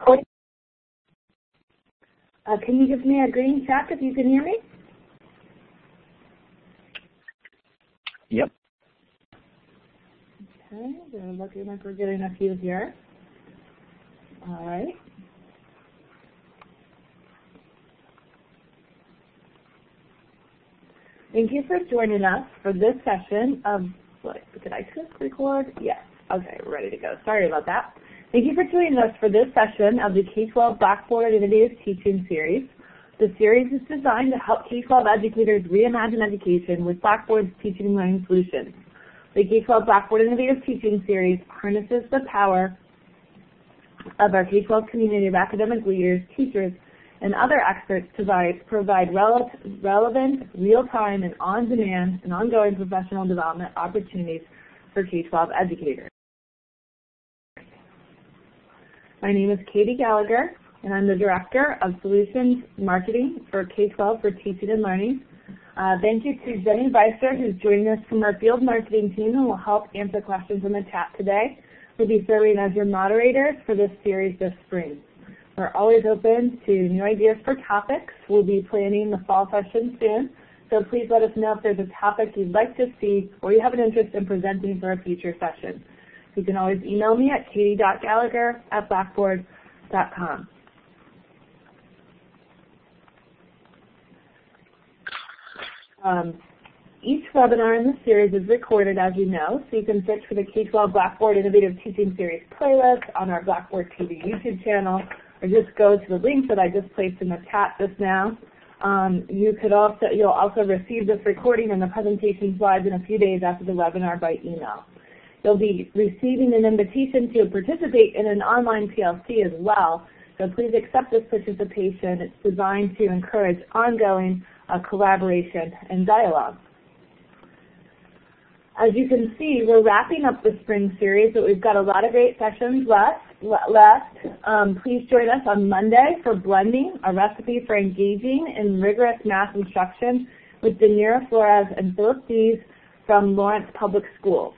recording. Can you give me a green check if you can hear me? Yep. Okay, we're looking like we're getting a few here. All right. Thank you for joining us for this session of, did I click record? Yes. Okay, we're ready to go. Sorry about that. Thank you for joining us for this session of the K-12 Blackboard Innovative Teaching Series. The series is designed to help K-12 educators reimagine education with Blackboard's teaching and learning solutions. The K-12 Blackboard Innovative Teaching Series harnesses the power of our K-12 community of academic leaders, teachers, and other experts to provide relevant, real-time, and on-demand and ongoing professional development opportunities for K-12 educators. My name is Katie Gallagher, and I'm the Director of Solutions Marketing for K-12 for Teaching and Learning. Thank you to Jenny Weiser, who's joining us from our field marketing team and will help answer questions in the chat today. We'll be serving as your moderators for this series this spring. We're always open to new ideas for topics. We'll be planning the fall session soon, so please let us know if there's a topic you'd like to see or you have an interest in presenting for a future session. You can always email me at katie.gallagher@blackboard.com. Each webinar in this series is recorded, as you know, so you can search for the K-12 Blackboard Innovative Teaching Series playlist on our Blackboard TV YouTube channel, or just go to the link that I just placed in the chat just now. You'll also receive this recording and the presentation slides in a few days after the webinar by email. You'll be receiving an invitation to participate in an online PLC as well, so please accept this participation. It's designed to encourage ongoing collaboration and dialogue. As you can see, we're wrapping up the spring series, but we've got a lot of great sessions left. Please join us on Monday for Blending, a recipe for engaging in rigorous math instruction with Danira Flores and Bill Tees from Lawrence Public Schools.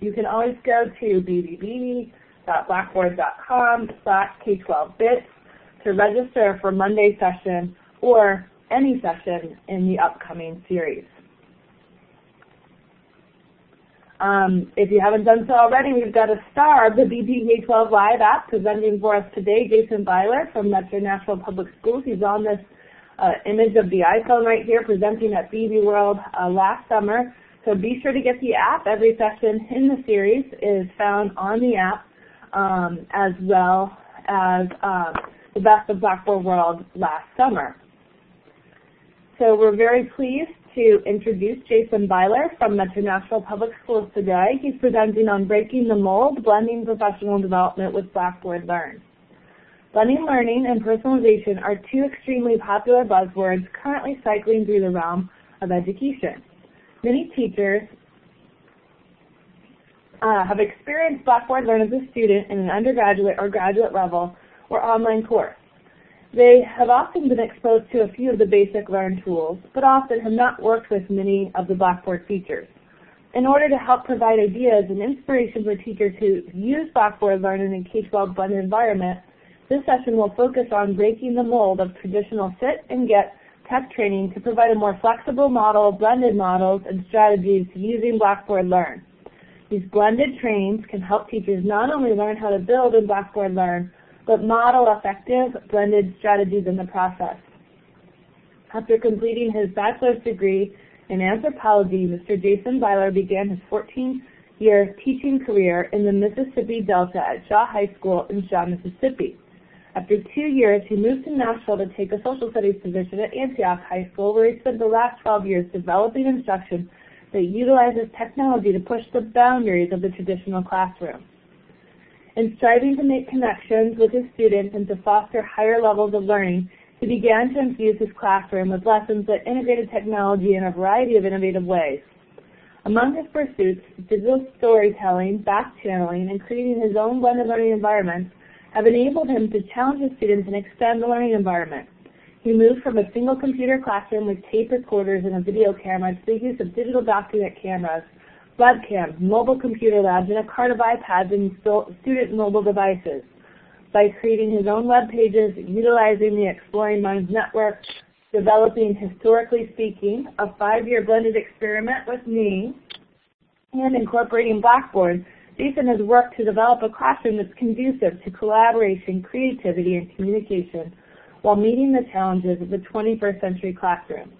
You can always go to bbb.blackboard.com/K12bits to register for Monday's session or any session in the upcoming series. If you haven't done so already, we've got a star of the BBK12 Live app presenting for us today, Jason Byler from Metro Nashville Public Schools. He's on this image of the iPhone right here presenting at BB World last summer. So be sure to get the app. Every session in the series is found on the app, as well as the Best of Blackboard World last summer. So we're very pleased to introduce Jason Byler from Metro Nashville Public Schools today. He's presenting on Breaking the Mold, Blending Professional Development with Blackboard Learn. Blending learning and personalization are two extremely popular buzzwords currently cycling through the realm of education. Many teachers have experienced Blackboard Learn as a student in an undergraduate or graduate level or online course. They have often been exposed to a few of the basic learn tools, but often have not worked with many of the Blackboard features. In order to help provide ideas and inspiration for teachers who use Blackboard Learn in a K-12 blended environment, this session will focus on breaking the mold of traditional sit and get tech training to provide a more flexible model, blended models, and strategies using Blackboard Learn. These blended trainings can help teachers not only learn how to build in Blackboard Learn, but model effective blended strategies in the process. After completing his bachelor's degree in anthropology, Mr. Jason Byler began his 14-year teaching career in the Mississippi Delta at Shaw High School in Shaw, Mississippi. After 2 years, he moved to Nashville to take a social studies position at Antioch High School, where he spent the last 12 years developing instruction that utilizes technology to push the boundaries of the traditional classroom. In striving to make connections with his students and to foster higher levels of learning, he began to infuse his classroom with lessons that integrated technology in a variety of innovative ways. Among his pursuits, digital storytelling, back-channeling, and creating his own blended learning environments have enabled him to challenge his students and extend the learning environment. He moved from a single computer classroom with tape recorders and a video camera to the use of digital document cameras, webcams, mobile computer labs, and a cart of iPads and student mobile devices. by creating his own web pages, utilizing the Exploring Minds Network, developing Historically Speaking, a 5-year blended experiment with me, and incorporating Blackboard. Jason has worked to develop a classroom that's conducive to collaboration, creativity, and communication while meeting the challenges of the 21st century classroom.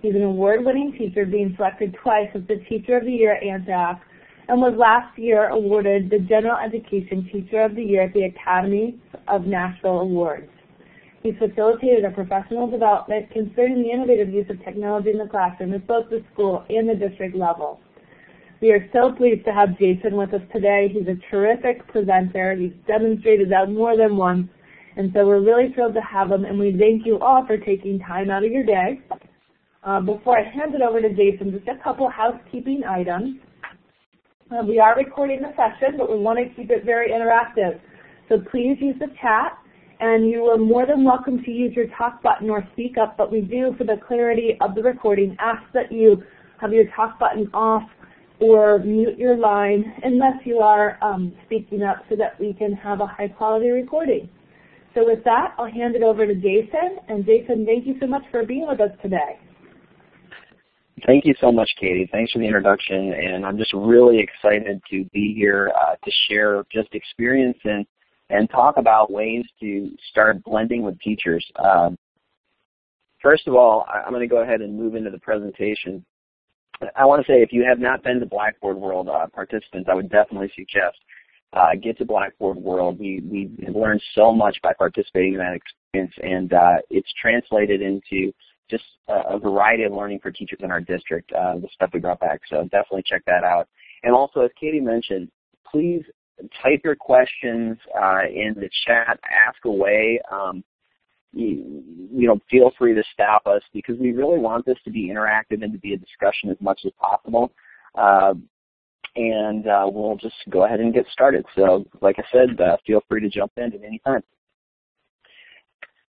He's an award-winning teacher, being selected twice as the Teacher of the Year at Antioch, and was last year awarded the General Education Teacher of the Year at the Academy of National Awards. He's facilitated a professional development concerning the innovative use of technology in the classroom at both the school and the district level. We are so pleased to have Jason with us today. He's a terrific presenter. He's demonstrated that more than once, and so we're really thrilled to have him, and we thank you all for taking time out of your day. Before I hand it over to Jason, just a couple housekeeping items. We are recording the session, but we want to keep it very interactive. So please use the chat, and you are more than welcome to use your talk button or speak up, but we do, for the clarity of the recording, ask that you have your talk button off or mute your line unless you are speaking up, so that we can have a high-quality recording. So with that, I'll hand it over to Jason. And Jason, thank you so much for being with us today. Thank you so much, Katie. Thanks for the introduction, and I'm just really excited to be here to share just experience and talk about ways to start blending with teachers. First of all, I'm going to go ahead and move into the presentation. I want to say, if you have not been to Blackboard World, participants, I would definitely suggest get to Blackboard World. We learned so much by participating in that experience, and it's translated into just a variety of learning for teachers in our district, the stuff we brought back. So definitely check that out. And also, as Katie mentioned, please type your questions in the chat, ask away. You know, feel free to stop us, because we really want this to be interactive and to be a discussion as much as possible. And we'll just go ahead and get started. So like I said, feel free to jump in at any time.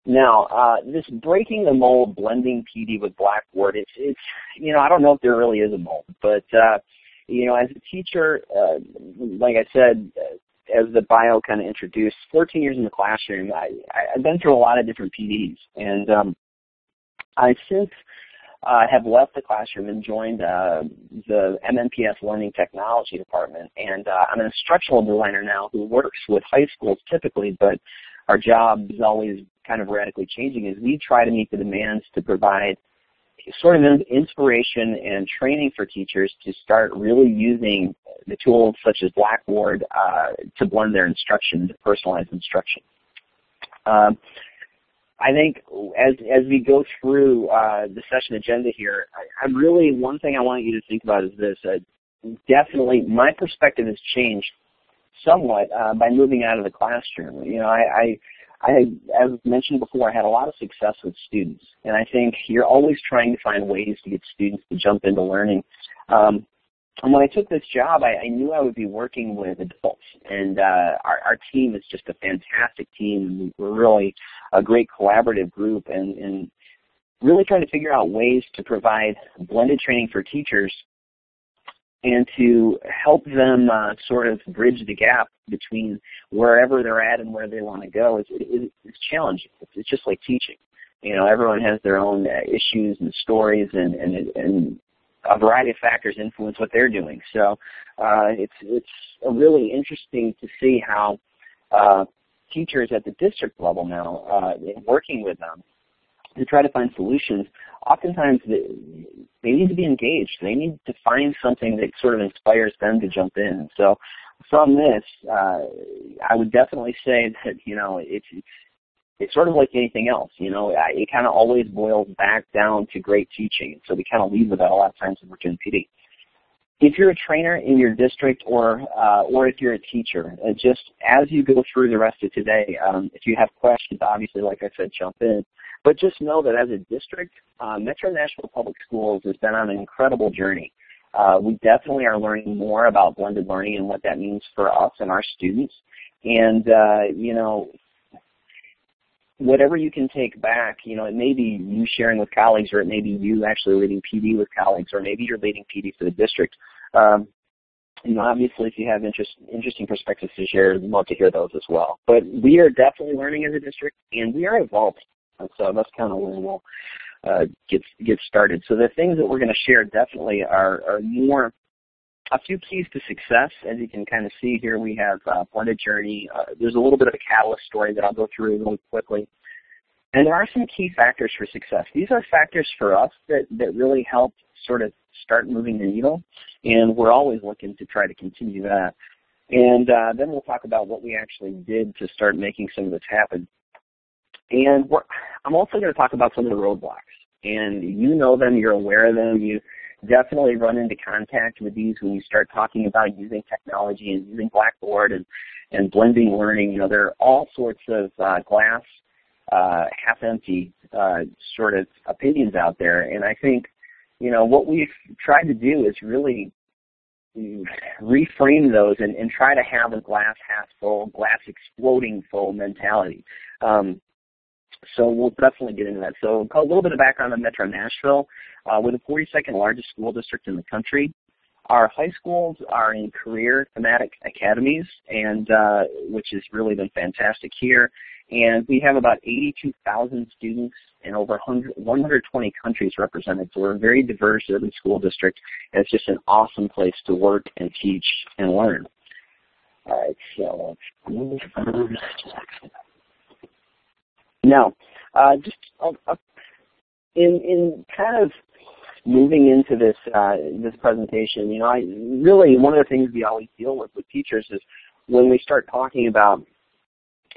Now, this breaking the mold, blending PD with Blackboard, it's you know, I don't know if there really is a mold, but you know, as a teacher, like I said, as the bio kind of introduced, 14 years in the classroom, I've been through a lot of different PDs, and I since have left the classroom and joined the MNPS Learning Technology Department, and I'm an instructional designer now who works with high schools typically, but our job is always kind of radically changing as we try to meet the demands to provide sort of inspiration and training for teachers to start really using the tools such as Blackboard to blend their instruction, to personalize instruction. I think as we go through the session agenda here, I'm really, one thing I want you to think about is this. Definitely, my perspective has changed somewhat by moving out of the classroom. You know, I, as mentioned before, I had a lot of success with students, and I think you're always trying to find ways to get students to jump into learning. And when I took this job, I knew I would be working with adults, and our team is just a fantastic team. We're really a great collaborative group, and really trying to figure out ways to provide blended training for teachers and to help them sort of bridge the gap between wherever they're at and where they want to go is challenging. It's just like teaching. You know, everyone has their own issues and stories, and a variety of factors influence what they're doing. So it's really interesting to see how teachers at the district level now, working with them to try to find solutions, oftentimes they need to be engaged. They need to find something that sort of inspires them to jump in. So from this, I would definitely say that, you know, it's sort of like anything else. You know, it kind of always boils back down to great teaching. So we kind of lead with that a lot of times when we're doing PD. If you're a trainer in your district, or if you're a teacher, just as you go through the rest of today, if you have questions, obviously, like I said, jump in. But just know that as a district, Metro Nashville Public Schools has been on an incredible journey. We definitely are learning more about blended learning and what that means for us and our students. And, you know, whatever you can take back, you know, it may be you sharing with colleagues, or it may be you actually leading PD with colleagues, or maybe you're leading PD for the district. And obviously, if you have interesting perspectives to share, we'd love to hear those as well. But we are definitely learning as a district, and we are evolving. And so that's kind of where we'll get started. So the things that we're going to share definitely are more a few keys to success. As you can kind of see here, we have blended journey. There's a little bit of a catalyst story that I'll go through really quickly. And there are some key factors for success. These are factors for us that really help sort of start moving the needle, and we're always looking to try to continue that. And then we'll talk about what we actually did to start making some of this happen. And I'm also going to talk about some of the roadblocks. And you know them, you're aware of them, you definitely run into contact with these when you start talking about using technology and using Blackboard and blending learning. You know, there are all sorts of glass, half-empty sort of opinions out there. And I think, you know, what we've tried to do is really reframe those and try to have a glass half full, glass exploding full mentality. So we'll definitely get into that. So a little bit of background on Metro Nashville. We're the 42nd largest school district in the country. Our high schools are in career thematic academies, and which has really been fantastic here. And we have about 82,000 students in over 120 countries represented. So we're a very diverse urban school district, and it's just an awesome place to work and teach and learn. All right, so let's move on. Now, just in kind of moving into this this presentation, you know, I really one of the things we always deal with teachers is when we start talking about,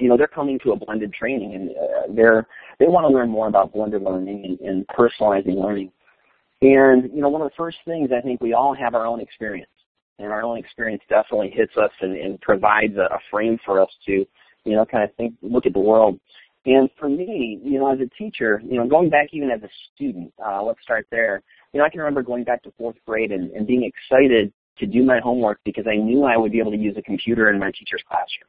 you know, they're coming to a blended training and they want to learn more about blended learning and personalizing learning. And you know, one of the first things I think we all have our own experience, and our own experience definitely hits us and provides a frame for us to, you know, kind of look at the world. And for me, you know, as a teacher, you know, going back even as a student, let's start there. You know, I can remember going back to fourth grade and being excited to do my homework because I knew I would be able to use a computer in my teacher's classroom.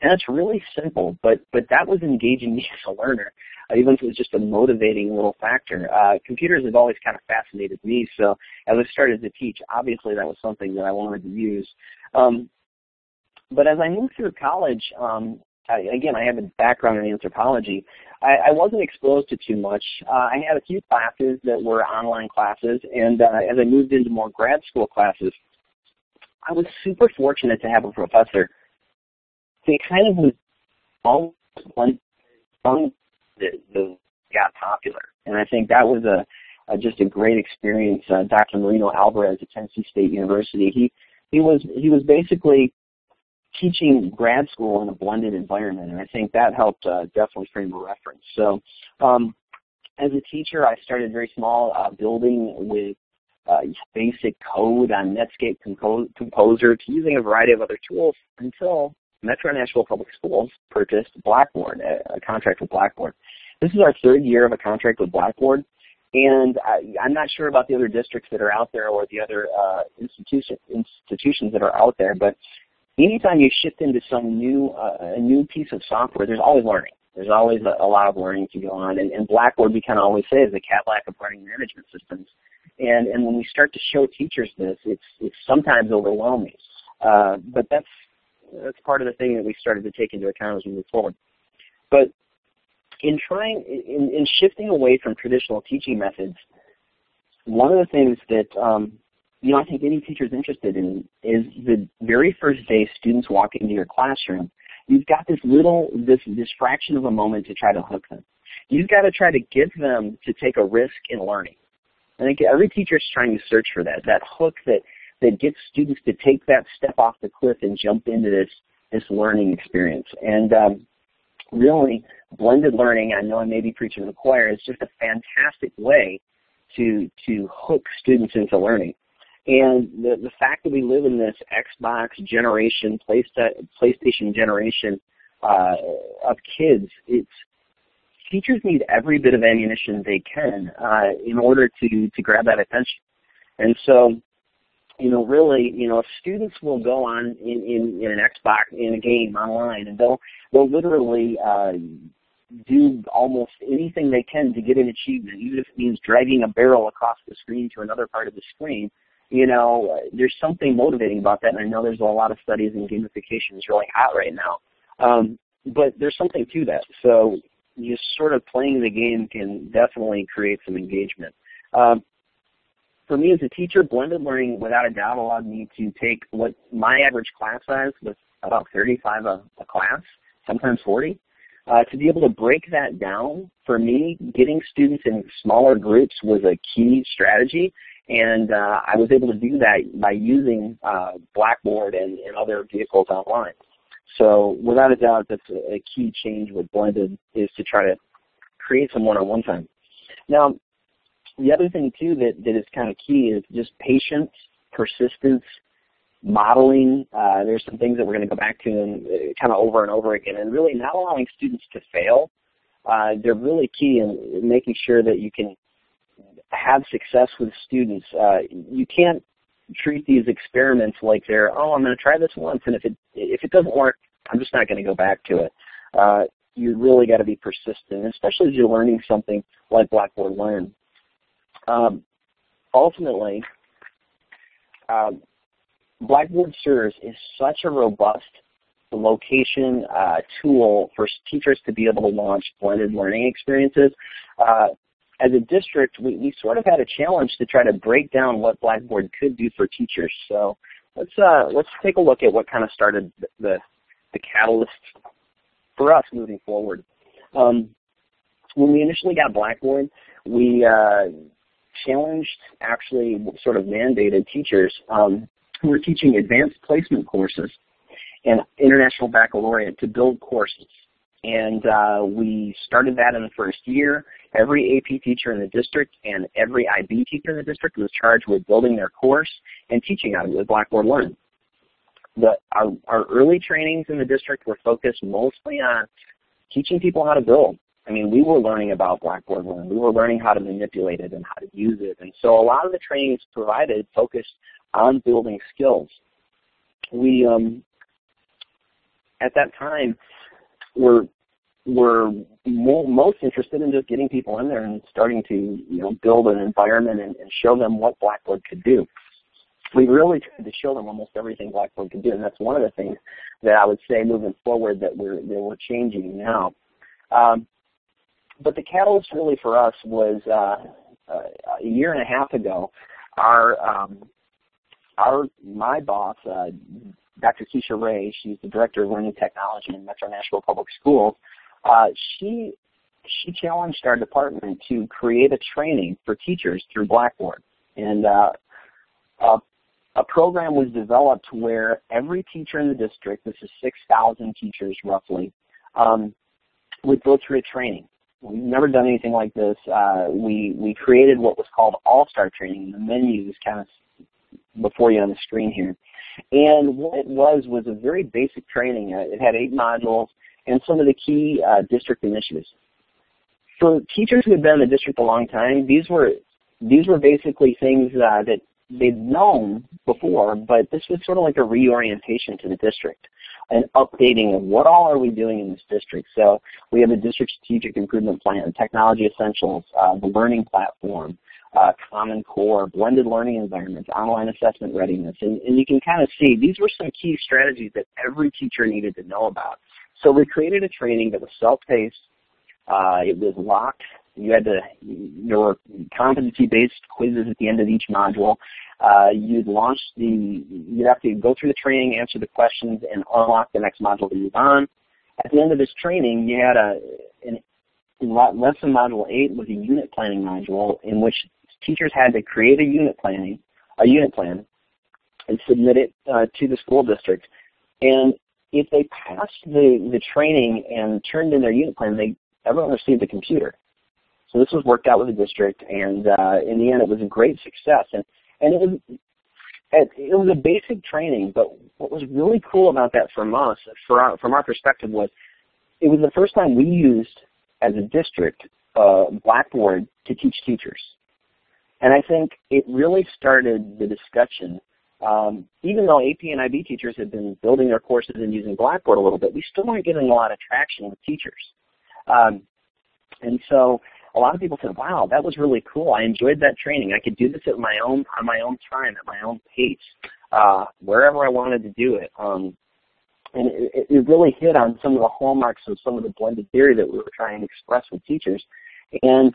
And that's really simple, but that was engaging me as a learner, even if it was just a motivating little factor. Computers have always kind of fascinated me, so as I started to teach, obviously that was something that I wanted to use. But as I moved through college, again, I have a background in anthropology. I wasn't exposed to too much. I had a few classes that were online classes, and as I moved into more grad school classes, I was super fortunate to have a professor. They kind of was almost one song that got popular, and I think that was just a great experience. Dr. Marino Alvarez at Tennessee State University, he was basically teaching grad school in a blended environment, and I think that helped definitely frame a reference. So as a teacher, I started very small, building with basic code on Netscape Composer to using a variety of other tools until Metro Nashville Public Schools purchased Blackboard, a contract with Blackboard. This is our third year of a contract with Blackboard, and I'm not sure about the other districts that are out there or the other institutions that are out there, but anytime you shift into some a new piece of software, there's always learning. There's always a lot of learning to go on. And Blackboard, we kind of always say, is the Cadillac of learning management systems. And when we start to show teachers this, it's sometimes overwhelming. But that's part of the thing that we started to take into account as we move forward. But in shifting away from traditional teaching methods, one of the things that you know, I think any teacher is interested in is the very first day students walk into your classroom, you've got this fraction of a moment to try to hook them. You've got to try to get them to take a risk in learning. I think every teacher is trying to search for that hook that gets students to take that step off the cliff and jump into this learning experience. And really, blended learning, I know I may be preaching to the choir, is just a fantastic way to hook students into learning. And the fact that we live in this Xbox generation, PlayStation generation of kids, teachers need every bit of ammunition they can in order to grab that attention. And so, you know, really, you know, students will go on in an Xbox, in a game online, and they'll literally do almost anything they can to get an achievement, even if it means dragging a barrel across the screen to another part of the screen. you know, there's something motivating about that, and I know there's a lot of studies and gamification is really hot right now. But there's something to that. So just sort of playing the game can definitely create some engagement. For me as a teacher, blended learning without a doubt allowed me to take what my average class size was about 35 a class, sometimes 40. To be able to break that down, for me, getting students in smaller groups was a key strategy. And I was able to do that by using Blackboard and other vehicles online. So without a doubt, that's a key change with blended, is to try to create some one-on-one time. Now, the other thing, too, that is kind of key is just patience, persistence, modeling. There's some things that we're going to go back to and kind of over and over again, and really not allowing students to fail. They're really key in making sure that you can have success with students. You can't treat these experiments like they're, oh, I'm going to try this once, and if it doesn't work, I'm just not going to go back to it. You really got to be persistent, especially as you're learning something like Blackboard Learn. Ultimately, Blackboard serves is such a robust location tool for teachers to be able to launch blended learning experiences. As a district, we sort of had a challenge to try to break down what Blackboard could do for teachers. So let's take a look at what kind of started the catalyst for us moving forward. When we initially got Blackboard, we challenged, actually sort of mandated teachers who were teaching advanced placement courses and international baccalaureate to build courses. And we started that in the first year. Every AP teacher in the district and every IB teacher in the district was charged with building their course and teaching out of it with Blackboard Learn. Our early trainings in the district were focused mostly on teaching people how to build. I mean, we were learning about Blackboard Learn. We were learning how to manipulate it and how to use it. And so a lot of the trainings provided focused on building skills. We, at that time, we're most interested in just getting people in there and starting to, you know, build an environment and show them what Blackboard could do. We really tried to show them almost everything Blackboard could do, and that's one of the things that I would say moving forward that we're changing now. But the catalyst really for us was a year and a half ago. My boss, Dr. Keisha Ray, she's the Director of Learning Technology in Metro Nashville Public Schools, she challenged our department to create a training for teachers through Blackboard. And a program was developed where every teacher in the district, this is 6,000 teachers roughly, would go through a training. We've never done anything like this. We created what was called All-Star Training, and the menu is kind of before you on the screen here. And what it was a very basic training. It had 8 modules and some of the key district initiatives. For teachers who had been in the district a long time, these were basically things that they'd known before, but this was sort of like a reorientation to the district and updating of what all are we doing in this district. So we have a district strategic improvement plan, technology essentials, the learning platform, Common Core, blended learning environments, online assessment readiness. And you can kind of see these were some key strategies that every teacher needed to know about. So we created a training that was self-paced. It was locked. There were competency-based quizzes at the end of each module. You'd have to go through the training, answer the questions, and unlock the next module to move on. At the end of this training, you had lesson module 8 was a unit planning module in which teachers had to create a unit plan, and submit it to the school district. And if they passed the training and turned in their unit plan, everyone received a computer. So this was worked out with the district, and in the end, it was a great success. And it was a basic training, but what was really cool about that from our perspective, was it was the first time we used as a district Blackboard to teach teachers. And I think it really started the discussion. Even though AP and IB teachers had been building their courses and using Blackboard a little bit, we still weren't getting a lot of traction with teachers. And so a lot of people said, wow, that was really cool. I enjoyed that training. I could do this at my own, on my own time, at my own pace, wherever I wanted to do it. And it really hit on some of the hallmarks of some of the blended theory that we were trying to express with teachers. And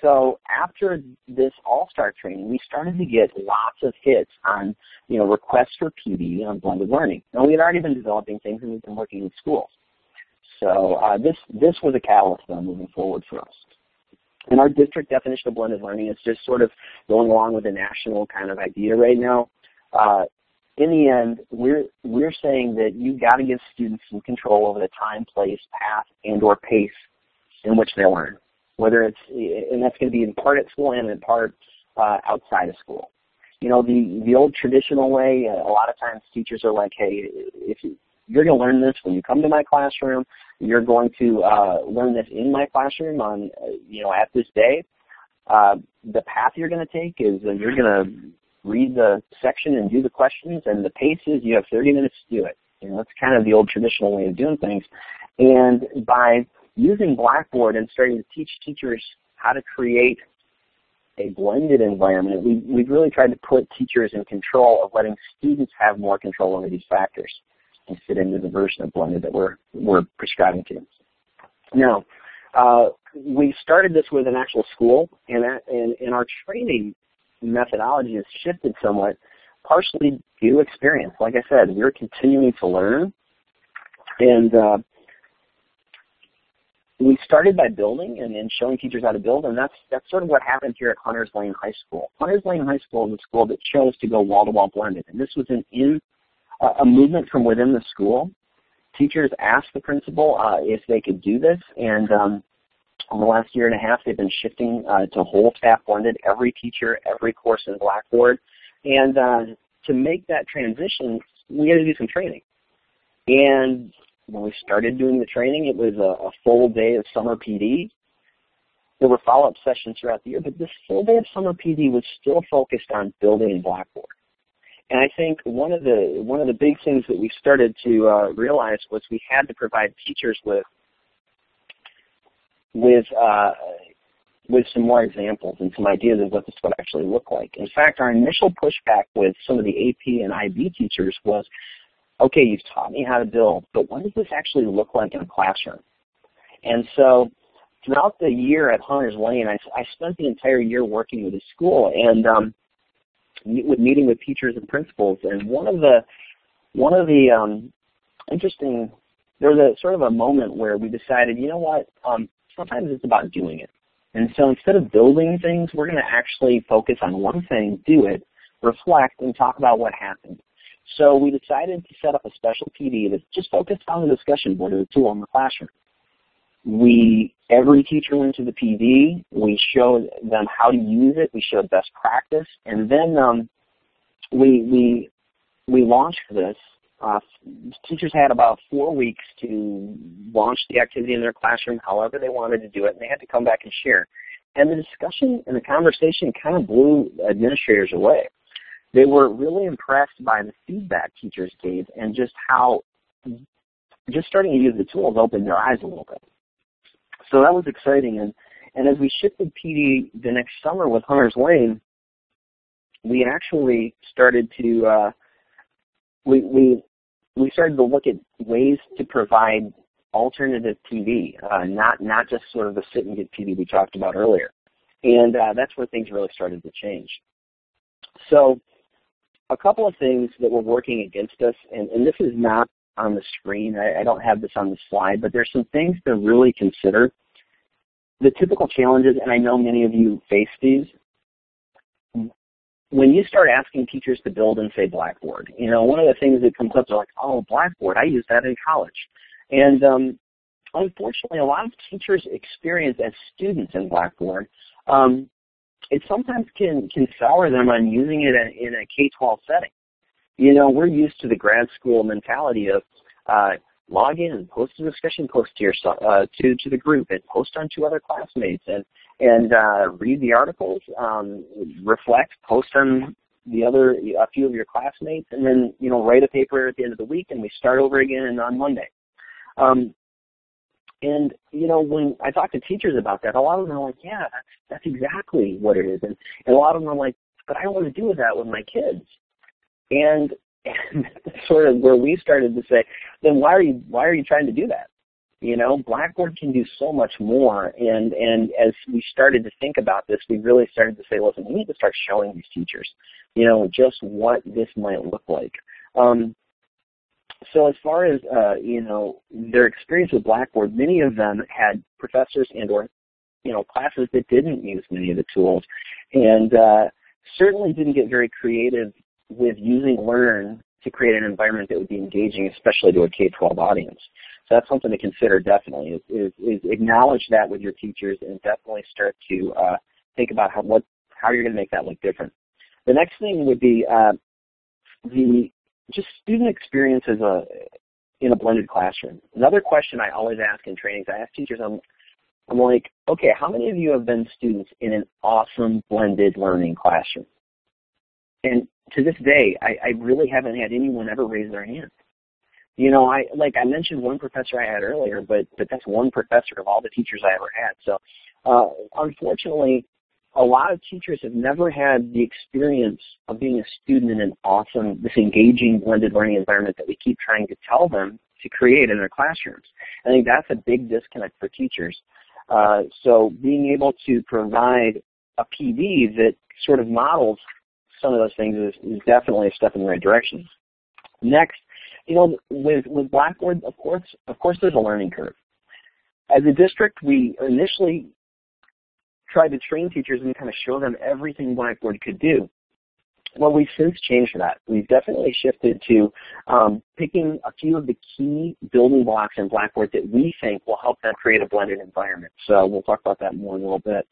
so after this all-star training, we started to get lots of hits on, you know, requests for PD on blended learning. And we had already been developing things and we've been working with schools. So this was a catalyst then moving forward for us. And our district definition of blended learning is just sort of going along with the national kind of idea right now. In the end, we're saying that you've got to give students some control over the time, place, path, and or pace in which they learn. Whether it's, and that's going to be in part at school and in part outside of school. You know, the old traditional way, a lot of times teachers are like, hey, if you're going to learn this when you come to my classroom, you're going to learn this in my classroom on, you know, at this day. The path you're going to take is you're going to read the section and do the questions, and the pace is you have 30 minutes to do it. You know, that's kind of the old traditional way of doing things. And by using Blackboard and starting to teach teachers how to create a blended environment, we've really tried to put teachers in control of letting students have more control over these factors and fit into the version of blended that we're prescribing to. Now, we started this with an actual school, and our training methodology has shifted somewhat, partially due to experience. Like I said, we're continuing to learn, and we started by building and then showing teachers how to build, and that's sort of what happened here at Hunters Lane High School. Hunters Lane High School is a school that chose to go wall-to-wall blended, and this was a movement from within the school. Teachers asked the principal if they could do this, and in the last year and a half, they've been shifting to whole staff blended, every teacher, every course in Blackboard. And to make that transition, we had to do some training. And when we started doing the training, it was a full day of summer PD. There were follow-up sessions throughout the year, but this full day of summer PD was still focused on building Blackboard. And I think one of the big things that we started to realize was we had to provide teachers with some more examples and some ideas of what this would actually look like. In fact, our initial pushback with some of the AP and IB teachers was, okay, you've taught me how to build, but what does this actually look like in a classroom? And so throughout the year at Hunters Lane, I spent the entire year working with the school and meeting with teachers and principals. And one of the interesting, there was a sort of a moment where we decided, you know what, sometimes it's about doing it. And so instead of building things, we're going to actually focus on one thing, do it, reflect, and talk about what happened. So we decided to set up a special PD that's just focused on the discussion board as a tool in the classroom. Every teacher went to the PD. We showed them how to use it. We showed best practice. And then we launched this. Teachers had about 4 weeks to launch the activity in their classroom however they wanted to do it, and they had to come back and share. And the discussion and the conversation kind of blew administrators away. They were really impressed by the feedback teachers gave and just how just starting to use the tools opened their eyes a little bit. So that was exciting. And as we shifted PD the next summer with Hunters Lane, we actually started to we started to look at ways to provide alternative PD, not just sort of the sit and get PD we talked about earlier. And that's where things really started to change. So a couple of things that were working against us, and this is not on the screen. I don't have this on the slide, but there's some things to really consider. The typical challenges, and I know many of you face these, when you start asking teachers to build in, say, Blackboard, you know, one of the things that comes up, they're like, oh, Blackboard, I used that in college. And unfortunately, a lot of teachers' experience as students in Blackboard, it sometimes can sour them on using it in a K-12 setting. You know, we're used to the grad school mentality of log in, post a discussion post to yourself, to the group, and post on to other classmates, and read the articles, reflect, post on a few of your classmates, and then, you know, write a paper at the end of the week, and we start over again on Monday. And, you know, when I talk to teachers about that, a lot of them are like, yeah, that's exactly what it is. And a lot of them are like, but I don't want to do that with my kids. And that's sort of where we started to say, then why are you trying to do that? You know, Blackboard can do so much more. And as we started to think about this, we really started to say, listen, we need to start showing these teachers, you know, just what this might look like. So as far as, you know, their experience with Blackboard, many of them had professors and or, you know, classes that didn't use many of the tools and certainly didn't get very creative with using Learn to create an environment that would be engaging, especially to a K-12 audience. So that's something to consider definitely, is acknowledge that with your teachers and definitely start to think about how you're going to make that look different. The next thing would be just student experience in a blended classroom. Another question I always ask in trainings, I ask teachers, I'm like, okay, how many of you have been students in an awesome blended learning classroom? And to this day, I really haven't had anyone ever raise their hand. You know, I mentioned one professor I had earlier, but that's one professor of all the teachers I ever had. So unfortunately, a lot of teachers have never had the experience of being a student in an awesome, this engaging blended learning environment that we keep trying to tell them to create in their classrooms. I think that's a big disconnect for teachers. So being able to provide a PD that sort of models some of those things is definitely a step in the right direction. Next, you know, with Blackboard, of course there's a learning curve. As a district, we initially tried to train teachers and kind of show them everything Blackboard could do. Well, we've since changed that. We've definitely shifted to picking a few of the key building blocks in Blackboard that we think will help them create a blended environment. So we'll talk about that more in a little bit.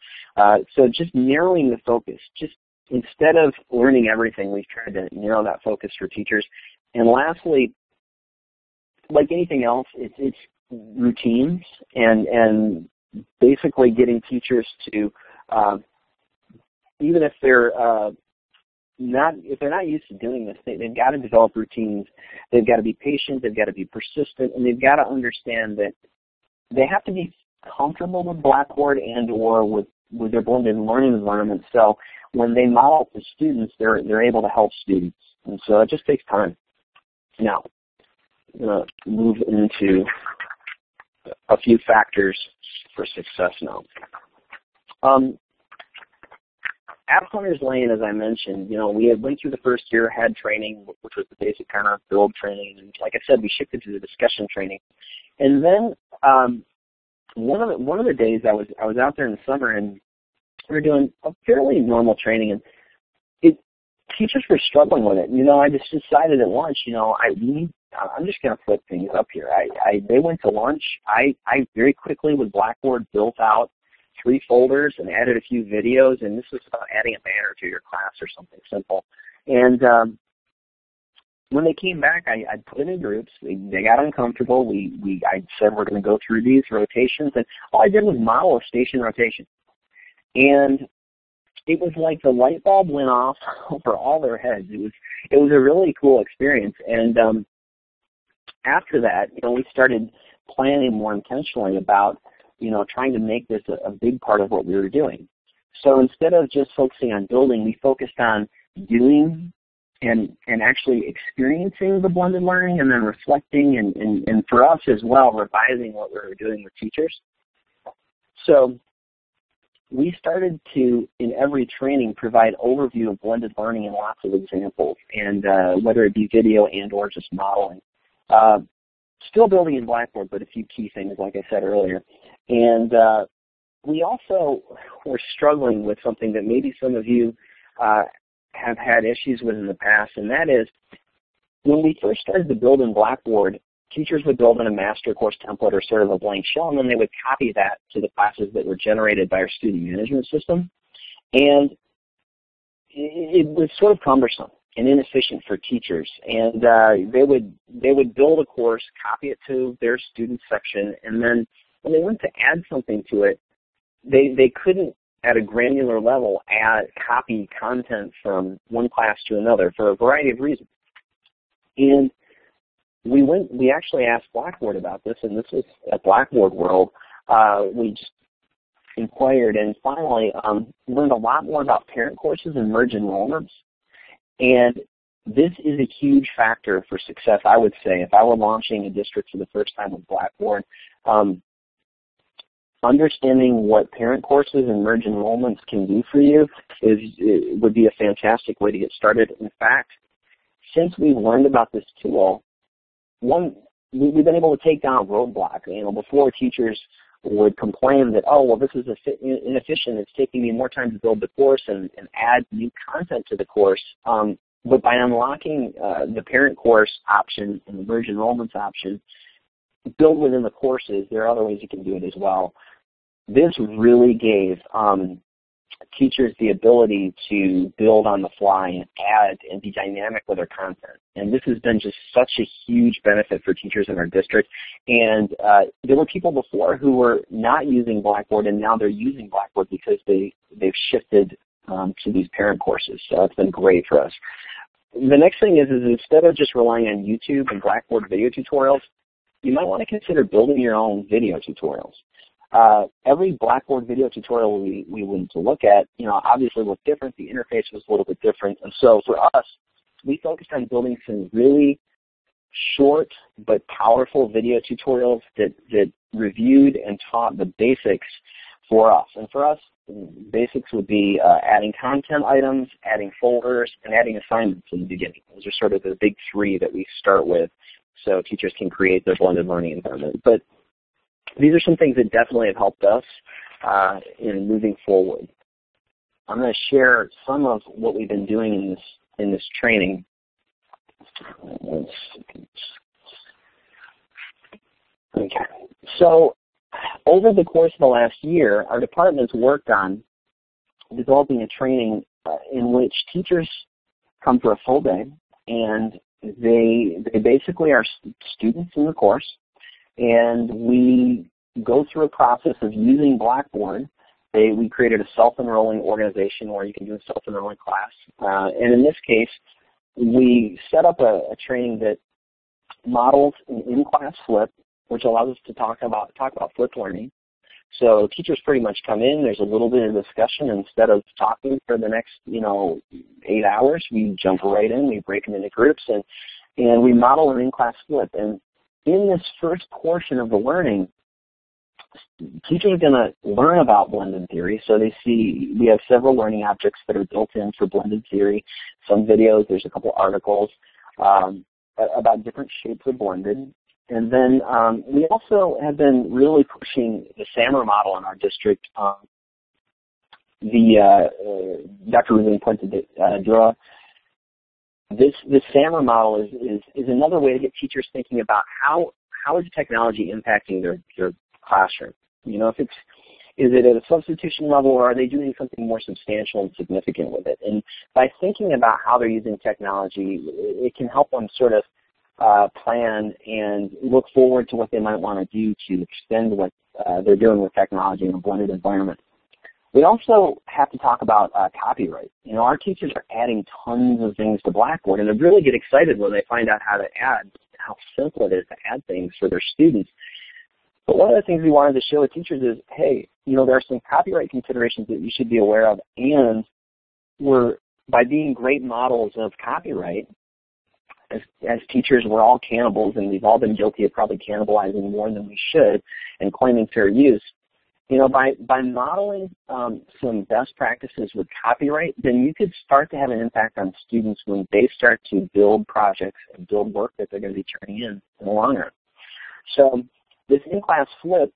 So just narrowing the focus. Just instead of learning everything, we've tried to narrow that focus for teachers. And lastly, like anything else, it's routines and basically getting teachers to, even if they're not used to doing this, they've got to develop routines. They've got to be patient. They've got to be persistent, and they've got to understand that they have to be comfortable with Blackboard and or with their blended learning environment. So when they model for students, they're able to help students, and so it just takes time. Now, I'm going to move into a few factors for success now. At Hunters Lane, as I mentioned, you know, we had went through the first year, had training, which was the basic kind of build training, and like I said, we shifted to the discussion training. And then one of the days I was out there in the summer, and we were doing a fairly normal training, and teachers were struggling with it. You know, I just decided at lunch, you know, I'm just going to flip things up here. They went to lunch. I very quickly with Blackboard built out 3 folders and added a few videos, and this was about adding a banner to your class or something simple. And when they came back, I put them in groups. They got uncomfortable. I said we're going to go through these rotations, and all I did was model a station rotation. And it was like the light bulb went off over all their heads. It was a really cool experience. And after that, you know, we started planning more intentionally about, you know, trying to make this a big part of what we were doing. So instead of just focusing on building, we focused on doing and actually experiencing the blended learning and then reflecting and for us as well, revising what we were doing with teachers. So we started to, in every training, provide overview of blended learning and lots of examples, and whether it be video and or just modeling. Still building in Blackboard, but a few key things, like I said earlier. And we also were struggling with something that maybe some of you have had issues with in the past, and that is when we first started to build in Blackboard, teachers would build in a master course template or sort of a blank shell, and then they would copy that to the classes that were generated by our student management system. And it was sort of cumbersome and inefficient for teachers. And they would build a course, copy it to their student section, and then when they went to add something to it, they couldn't at a granular level copy content from one class to another for a variety of reasons. And we actually asked Blackboard about this, and this was at Blackboard World. We just inquired and finally learned a lot more about parent courses and merge enrollments. And this is a huge factor for success, I would say. If I were launching a district for the first time with Blackboard, understanding what parent courses and merge enrollments can do for you would be a fantastic way to get started. In fact, since we've learned about this tool, we've been able to take down roadblocks. You know, before teachers would complain that, oh, well, this is inefficient. It's taking me more time to build the course and add new content to the course. But by unlocking the parent course option and the merge enrollments option, built within the courses, there are other ways you can do it as well. This really gave teachers the ability to build on the fly and add and be dynamic with their content. And this has been just such a huge benefit for teachers in our district. And there were people before who were not using Blackboard, and now they're using Blackboard because they've shifted to these parent courses. So it's been great for us. The next thing is instead of just relying on YouTube and Blackboard video tutorials, you might want to consider building your own video tutorials. Every Blackboard video tutorial we went to look at, you know, obviously looked different. The interface was a little bit different. And so for us, we focused on building some really short but powerful video tutorials that reviewed and taught the basics for us. And for us, basics would be adding content items, adding folders, and adding assignments in the beginning. Those are sort of the big three that we start with, so teachers can create their blended learning environment. But these are some things that definitely have helped us in moving forward. I'm going to share some of what we've been doing in this training. Okay. So over the course of the last year, our department has worked on developing a training in which teachers come for a full day, and they basically are students in the course, and we go through a process of using Blackboard. We created a self-enrolling organization where you can do a self-enrolling class. And in this case, we set up a training that models an in-class flip, which allows us to talk about flipped learning. So teachers pretty much come in, there's a little bit of discussion. Instead of talking for the next, 8 hours, we jump right in, we break them into groups, and we model an in-class flip. And in this first portion of the learning, teachers are going to learn about blended theory. So they see we have several learning objects that are built in for blended theory, some videos, there's a couple articles about different shapes of blended. And then we also have been really pushing the SAMR model in our district. Dr. Ruben Puente-Dura, this SAMR model is another way to get teachers thinking about how is technology impacting their classroom. You know, is it at a substitution level, or are they doing something more substantial and significant with it? And by thinking about how they're using technology, it can help them sort of plan and look forward to what they might want to do to extend what they're doing with technology in a blended environment. We also have to talk about copyright. You know, our teachers are adding tons of things to Blackboard, and they really get excited when they find out how simple it is to add things for their students. But one of the things we wanted to show with teachers is, hey, you know, there are some copyright considerations that you should be aware of, and by being great models of copyright, as teachers, we're all cannibals, and we've all been guilty of probably cannibalizing more than we should and claiming fair use. You know, by modeling some best practices with copyright, then you could start to have an impact on students when they start to build projects and build work that they're going to be turning in the long run. So this in-class flip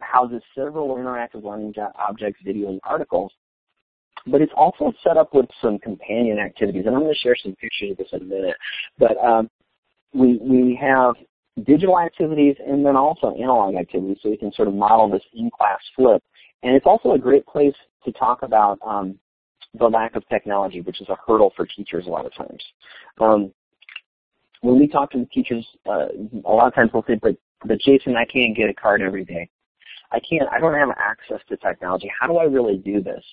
houses several interactive learning objects, videos, and articles. But it's also set up with some companion activities, and I'm going to share some pictures of this in a minute. But we have digital activities and then also analog activities, so we can sort of model this in-class flip. And it's also a great place to talk about the lack of technology, which is a hurdle for teachers a lot of times. When we talk to the teachers, a lot of times they'll say, but Jason, I can't get a card every day. I don't have access to technology. How do I really do this?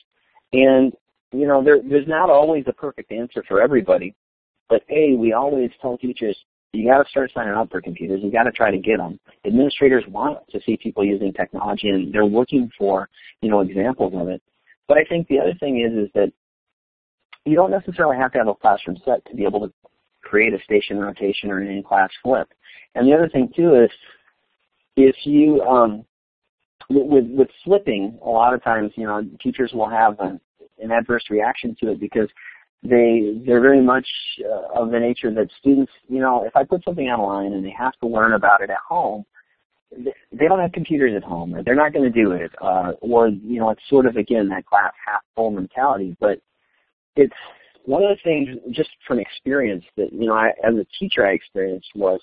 And, you know, there's not always a perfect answer for everybody, but, A, we always tell teachers You got to start signing up for computers. You got to try to get them. Administrators want to see people using technology, and they're looking for, you know, examples of it. But I think the other thing is that you don't necessarily have to have a classroom set to be able to create a station rotation or an in-class flip. And the other thing too is, if you with flipping, a lot of times, you know, teachers will have an adverse reaction to it because they're very much of the nature that students, you know, if I put something online and they have to learn about it at home, they don't have computers at home, or they're not going to do it, or, you know, it's sort of, again, that glass half full mentality. But it's one of the things, just from experience, that, you know, as a teacher I experienced was,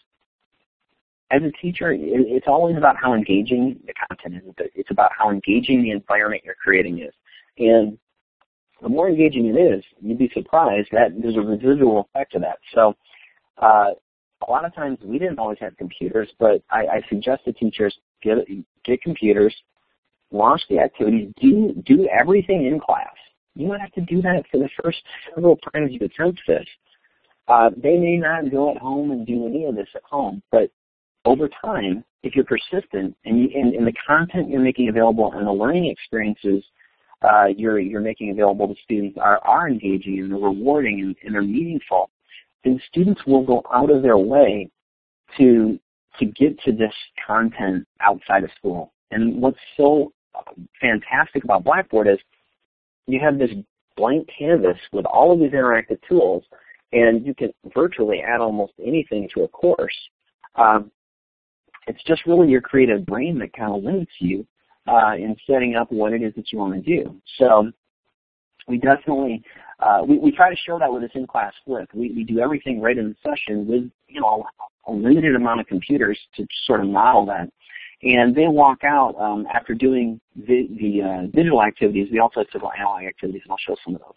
as a teacher, it's always about how engaging the content is. It's about how engaging the environment you're creating is. And the more engaging it is, you'd be surprised that there's a residual effect to that. So a lot of times we didn't always have computers, but I suggest to teachers, get computers, launch the activities, do everything in class. You might have to do that for the first several times you attempt this. They may not go at home and do any of this at home, but over time, if you're persistent and the content you're making available and the learning experiences you're making available to students are engaging and they're rewarding and they're meaningful, then students will go out of their way to get to this content outside of school. And what's so fantastic about Blackboard is you have this blank canvas with all of these interactive tools, and you can virtually add almost anything to a course. It's just really your creative brain that kind of limits you in setting up what it is that you want to do. So we definitely, we try to show that with this in-class flip. We do everything right in the session with, you know, a limited amount of computers to sort of model that. And they walk out after doing the digital activities. We also have several analog activities, and I'll show some of those.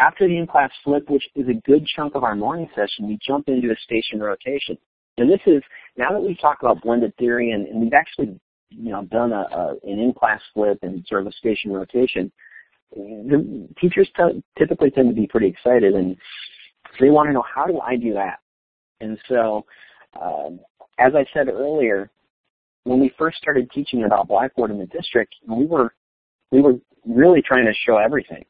After the in-class flip, which is a good chunk of our morning session, we jump into a station rotation. And this is, now that we've talked about blended theory and we've actually, you know, done an in-class flip and sort of a station rotation, the teachers typically tend to be pretty excited, and they want to know, how do I do that? And so, as I said earlier, when we first started teaching about Blackboard in the district, we were really trying to show everything.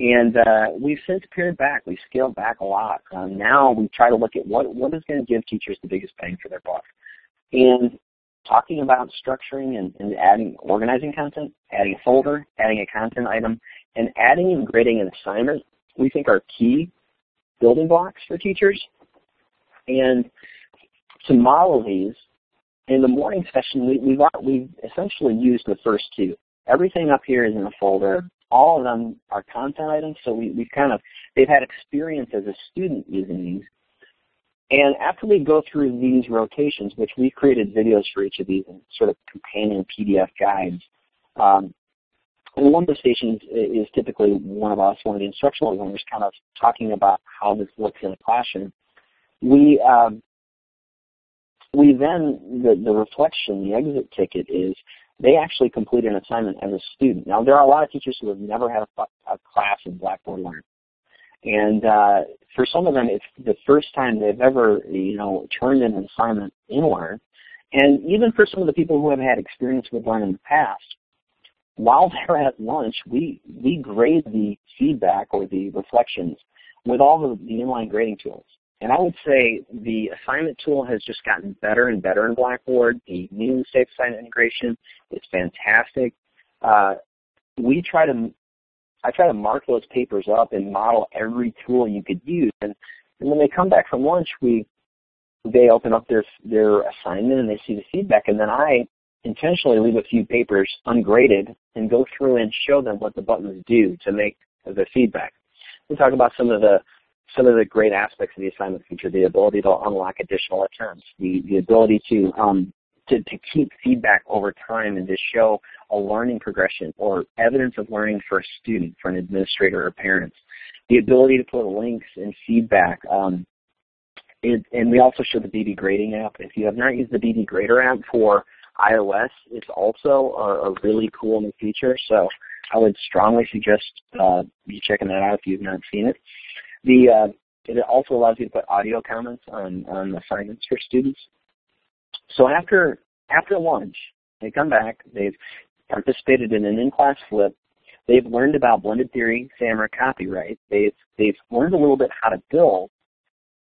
And we've since peered back. We've scaled back a lot. Now we try to look at what is going to give teachers the biggest bang for their buck. And talking about structuring and adding, organizing content, adding a folder, adding a content item, and adding and grading an assignment, we think are key building blocks for teachers. And to model these, in the morning session, we've essentially used the first two. Everything up here is in a folder. All of them are content items, so we've kind of, they've had experience as a student using these. And after we go through these rotations, which we created videos for each of these and sort of companion PDF guides, and one of the stations is typically one of the instructional learners kind of talking about how this looks in a classroom. We then, the reflection, the exit ticket is, they actually complete an assignment as a student. Now, there are a lot of teachers who have never had a class in Blackboard Learn. And for some of them, it's the first time they've ever, you know, turned in an assignment in Learn. And even for some of the people who have had experience with Learn in the past, while they're at lunch, we grade the feedback or the reflections with all the inline grading tools. And I would say the assignment tool has just gotten better and better in Blackboard. The new SafeAssign integration is fantastic. I try to mark those papers up and model every tool you could use. And when they come back from lunch, they open up their assignment and they see the feedback. And then I intentionally leave a few papers ungraded and go through and show them what the buttons do to make the feedback. We talk about some of the great aspects of the assignment feature: the ability to unlock additional attempts, the ability to keep feedback over time and to show a learning progression or evidence of learning for a student, for an administrator or parents, the ability to put links and feedback. And we also show the BB grading app. If you have not used the BB grader app for iOS, it's also a really cool new feature. So I would strongly suggest you checking that out if you've not seen it. The It also allows you to put audio comments on assignments for students. So after lunch, they come back, they've participated in an in-class flip, they've learned about blended theory, SAMR, copyright, they've learned a little bit how to build.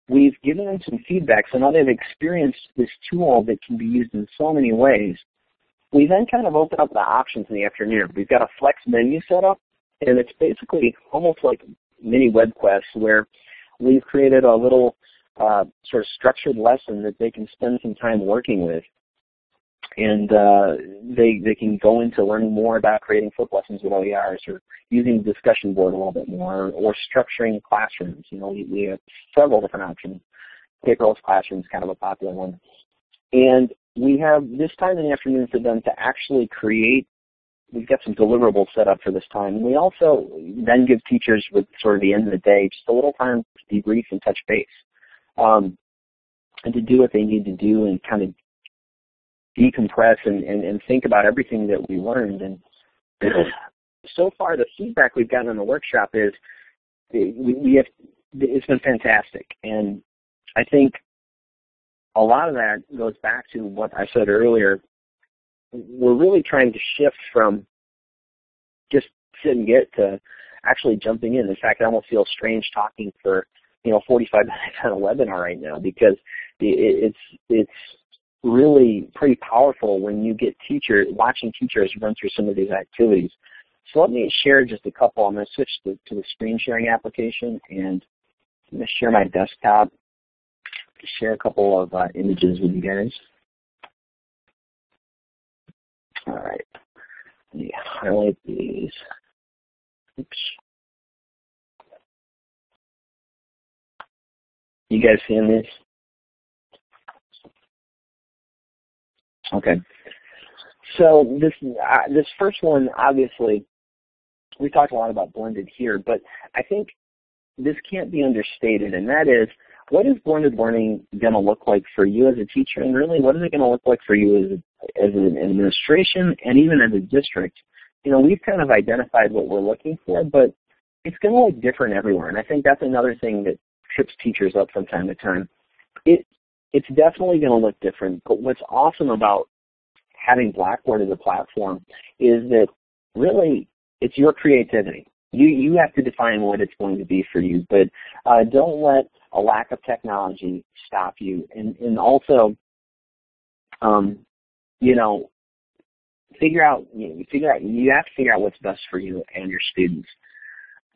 We've given them some feedback, so now they've experienced this tool that can be used in so many ways. We then kind of open up the options in the afternoon. We've got a flex menu set up, and it's basically almost like mini web quests where we've created a little sort of structured lesson that they can spend some time working with. And they can go into learning more about creating flip lessons with OERs or using the discussion board a little bit more or structuring classrooms. You know, we have several different options. Paperless classroom is kind of a popular one. And we have this time in the afternoon for them to actually create. We've got some deliverables set up for this time. We also then give teachers with sort of the end of the day just a little time to debrief and touch base and to do what they need to do and kind of decompress and think about everything that we learned. And so far, the feedback we've gotten on the workshop is it's been fantastic. And I think a lot of that goes back to what I said earlier. We're really trying to shift from just sit and get to actually jumping in. In fact, I almost feel strange talking for 45 minutes on a webinar right now because it's really pretty powerful when you get watching teachers run through some of these activities. So let me share just a couple. I'm going to switch to the screen sharing application, and I'm going to share my desktop, share a couple of images with you guys. All right, let me highlight these. Oops. You guys seeing this? Okay, so this first one, obviously, we talked a lot about blended here, but I think this can't be understated, and that is, what is blended learning going to look like for you as a teacher, and really, what is it going to look like for you as an administration and even as a district? You know, we've kind of identified what we're looking for, but it's going to look different everywhere, and I think that's another thing that trips teachers up from time to time. It's definitely going to look different, but what's awesome about having Blackboard as a platform is that really it's your creativity. You have to define what it's going to be for you, but don't let a lack of technology stop you. And also, you have to figure out what's best for you and your students.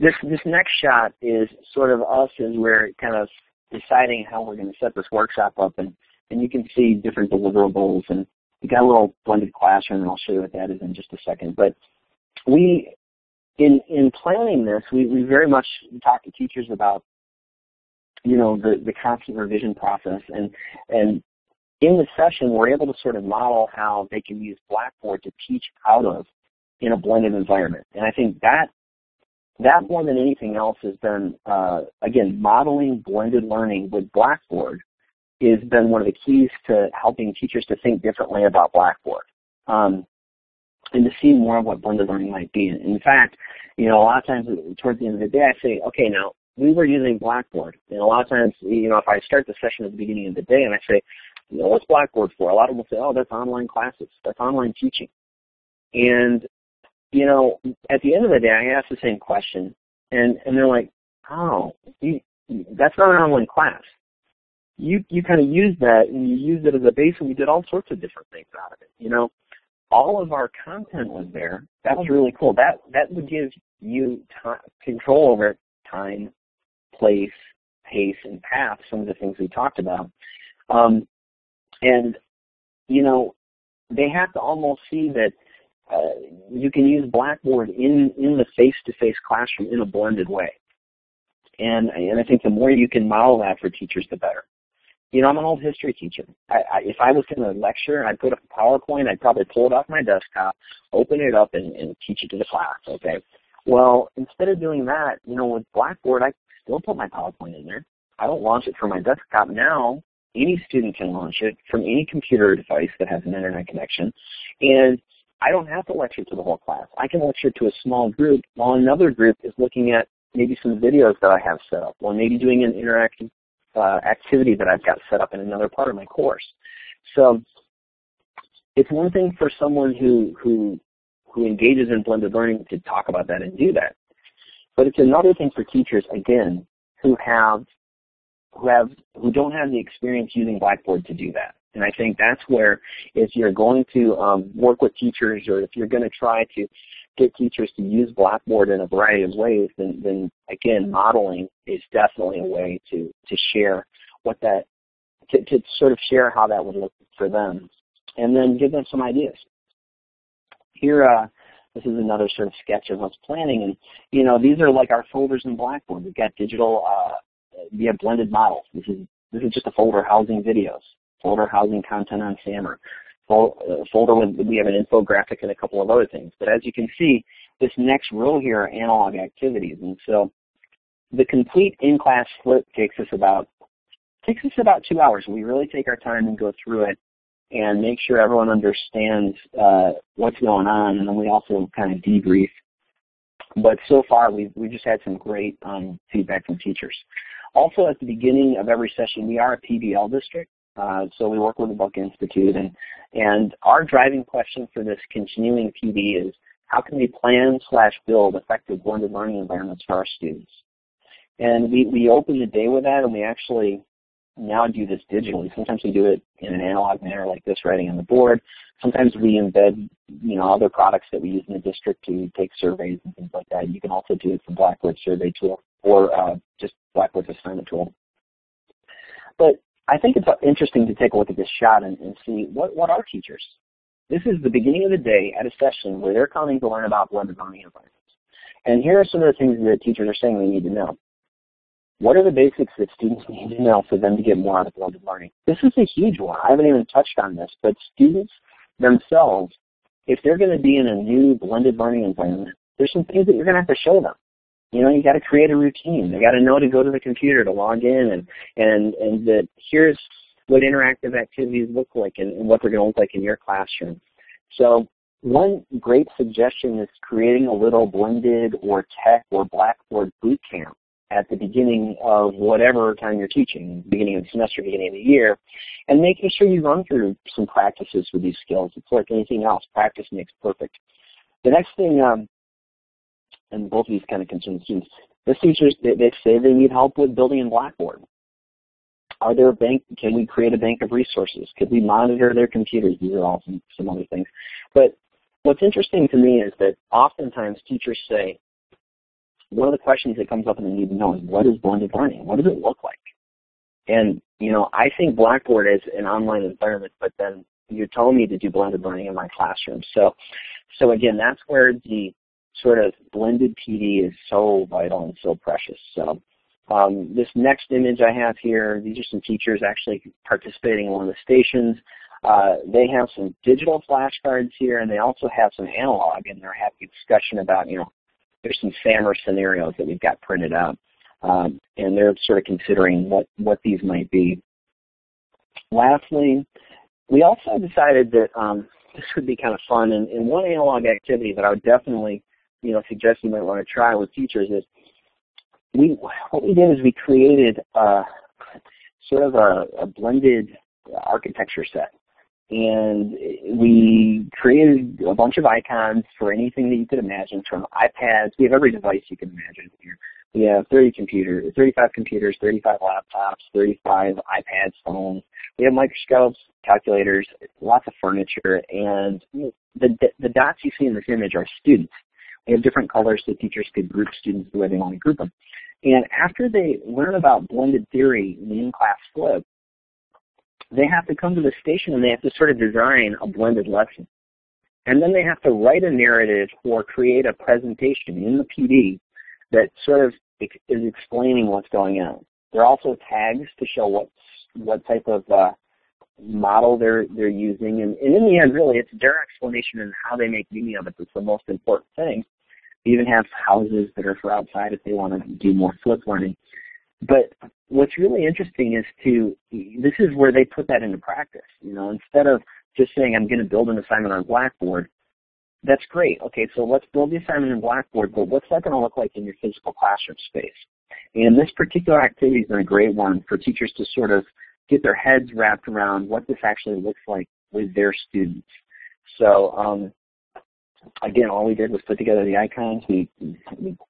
This next shot is sort of us as we're kind of deciding how we're going to set this workshop up, and you can see different deliverables, and we got a little blended classroom, and I'll show you what that is in just a second. But in planning this, we very much talk to teachers about the constant revision process, and in the session we're able to sort of model how they can use Blackboard to teach out of in a blended environment, and I think that more than anything else has been, again, modeling blended learning with Blackboard has been one of the keys to helping teachers to think differently about Blackboard and to see more of what blended learning might be. And in fact, a lot of times towards the end of the day I say, okay, now we were using Blackboard. And a lot of times, if I start the session at the beginning of the day and I say, what's Blackboard for? A lot of them will say, oh, that's online classes. That's online teaching. And at the end of the day, I ask the same question, and they're like, "Oh, that's not an online class. You kind of used that, and you used it as a base, and we did all sorts of different things out of it. All of our content was there. That was really cool. That would give you control over time, place, pace, and path. Some of the things we talked about, they have to almost see that." You can use Blackboard in the face-to-face classroom in a blended way. And I think the more you can model that for teachers, the better. I'm an old history teacher. If I was going to lecture, I'd put up a PowerPoint, I'd probably pull it off my desktop, open it up, and teach it to the class, okay? Well, instead of doing that, with Blackboard, I still put my PowerPoint in there. I don't launch it from my desktop now. Any student can launch it from any computer device that has an internet connection. And I don't have to lecture to the whole class. I can lecture to a small group while another group is looking at maybe some videos that I have set up, or maybe doing an interactive activity that I've got set up in another part of my course. So it's one thing for someone who engages in blended learning to talk about that and do that. But it's another thing for teachers, again, who don't have the experience using Blackboard to do that. And I think that's where, if you're going to work with teachers, or if you're going to try to get teachers to use Blackboard in a variety of ways, then again, modeling is definitely a way to share what that, to sort of share how that would look for them, and then give them some ideas. Here, this is another sort of sketch of what's planning, and you know, these are like our folders in Blackboard. We've got digital, we have blended models. This is just a folder housing videos, folder housing content on SAMR, folder with, we have an infographic and a couple of other things. But as you can see, this next row here are analog activities. And so the complete in-class flip takes us about 2 hours. We really take our time and go through it and make sure everyone understands what's going on, and then we also kind of debrief. But so far, we just had some great feedback from teachers. Also, at the beginning of every session, we are a PBL district. So we work with the Buck Institute, and our driving question for this continuing PD is, how can we plan/build effective blended learning environments for our students? And we open the day with that, and we actually now do this digitally. Sometimes we do it in an analog manner like this, writing on the board. Sometimes we embed, you know, other products that we use in the district to take surveys and things like that. You can also do it from Blackboard survey tool or just Blackboard's assignment tool. But I think it's interesting to take a look at this shot and see what are teachers. This is the beginning of the day at a session where they're coming to learn about blended learning environments. And here are some of the things that teachers are saying they need to know. What are the basics that students need to know for them to get more out of blended learning? This is a huge one. I haven't even touched on this, but students themselves, if they're going to be in a new blended learning environment, there's some things that you're going to have to show them. You know, you got to create a routine. They got to know to go to the computer, to log in, and that here's what interactive activities look like and what they're going to look like in your classroom. So one great suggestion is creating a little blended or tech or Blackboard boot camp at the beginning of whatever time you're teaching, beginning of the semester, beginning of the year, and making sure you run through some practices with these skills. It's like anything else. Practice makes perfect. The next thing, and both of these kind of concern students. The teachers, they say they need help with building in Blackboard. Are there a bank? Can we create a bank of resources? Could we monitor their computers? These are all some other things. But what's interesting to me is that oftentimes teachers say, one of the questions that comes up and they need to know is, what is blended learning? What does it look like? And, you know, I think Blackboard is an online environment, but then you're telling me to do blended learning in my classroom. So again, that's where the sort of blended PD is so vital and so precious. So this next image I have here, these are some teachers actually participating in one of the stations. They have some digital flashcards here, and they also have some analog, and they're having a discussion about, you know, there's some SAMR scenarios that we've got printed out, and they're sort of considering what these might be. Lastly, we also decided that this would be kind of fun, and one analog activity that I would definitely, you know, suggest you might want to try with teachers is, we created sort of a blended architecture set. And we created a bunch of icons for anything that you could imagine, from iPads. We have every device you can imagine here. We have 35 computers, 35 laptops, 35 iPads, phones. We have microscopes, calculators, lots of furniture, and the dots you see in this image are students. We have different colors so teachers could group students the way they want to group them. And after they learn about blended theory in the in-class flip, they have to come to the station and they have to sort of design a blended lesson. And then they have to write a narrative or create a presentation in the PD that sort of is explaining what's going on. There are also tags to show what type of model they're using. And in the end, really, it's their explanation and how they make meaning of it that's the most important thing. We even have houses that are for outside if they want to do more flip learning. But what's really interesting is this is where they put that into practice. You know, instead of just saying, I'm going to build an assignment on Blackboard, That's great. Okay, so let's build the assignment in Blackboard, but what's that going to look like in your physical classroom space? And this particular activity has been a great one for teachers to sort of get their heads wrapped around what this actually looks like with their students. So again, all we did was put together the icons. We